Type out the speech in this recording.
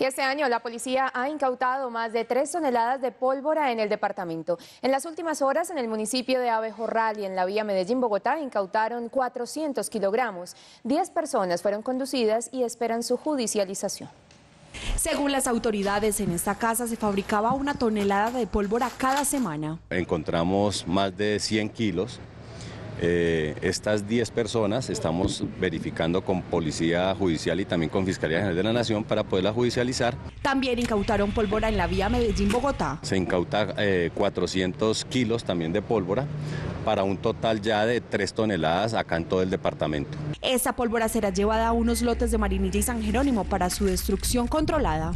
Y este año la policía ha incautado más de 3 toneladas de pólvora en el departamento. En las últimas horas, en el municipio de Abejorral y en la vía Medellín-Bogotá, incautaron 400 kilogramos. 10 personas fueron conducidas y esperan su judicialización. Según las autoridades, en esta casa se fabricaba 1 tonelada de pólvora cada semana. Encontramos más de 100 kilos. Estas 10 personas estamos verificando con Policía Judicial y también con Fiscalía General de la Nación para poderla judicializar. También incautaron pólvora en la vía Medellín-Bogotá. Se incauta 400 kilos también de pólvora, para un total ya de 3 toneladas acá en todo el departamento. Esta pólvora será llevada a unos lotes de Marinilla y San Jerónimo para su destrucción controlada.